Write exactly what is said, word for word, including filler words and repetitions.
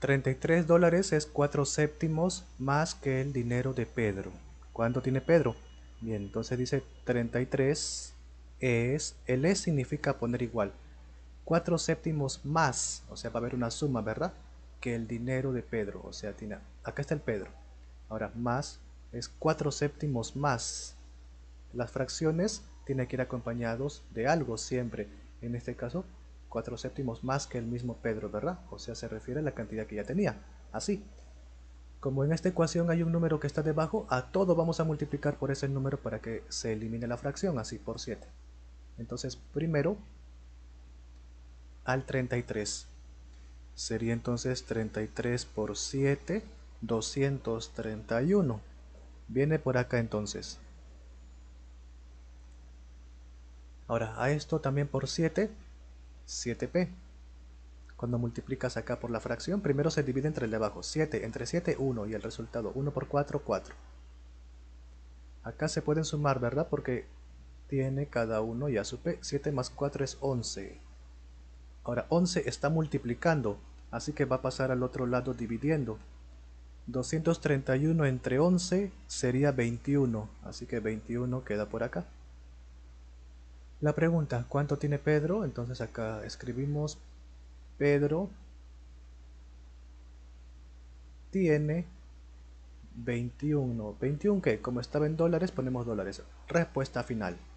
treinta y tres dólares es cuatro séptimos más que el dinero de Pedro. ¿Cuánto tiene Pedro? Bien, entonces dice treinta y tres es, el es significa poner igual. cuatro séptimos más, o sea va a haber una suma, ¿verdad? Que el dinero de Pedro, o sea, tiene, acá está el Pedro. Ahora más es cuatro séptimos más. Las fracciones tienen que ir acompañados de algo siempre. En este caso, cuatro séptimos más que el mismo Pedro, ¿verdad? O sea, se refiere a la cantidad que ya tenía. Así. Como en esta ecuación hay un número que está debajo, a todo vamos a multiplicar por ese número para que se elimine la fracción, así por siete. Entonces, primero al treinta y tres. Sería entonces treinta y tres por siete, doscientos treinta y uno. Viene por acá entonces. Ahora, a esto también por siete, siete p. Cuando multiplicas acá por la fracción, primero se divide entre el de abajo, siete, entre siete, uno, y el resultado, uno por cuatro, cuatro. Acá se pueden sumar, ¿verdad? Porque tiene cada uno ya su p, siete más cuatro es once. Ahora, once está multiplicando, así que va a pasar al otro lado dividiendo. doscientos treinta y uno entre once sería veintiuno, así que veintiuno queda por acá. La pregunta, ¿cuánto tiene Pedro? Entonces acá escribimos... Pedro tiene veintiuno. ¿veintiuno qué? Como estaba en dólares, ponemos dólares. Respuesta final.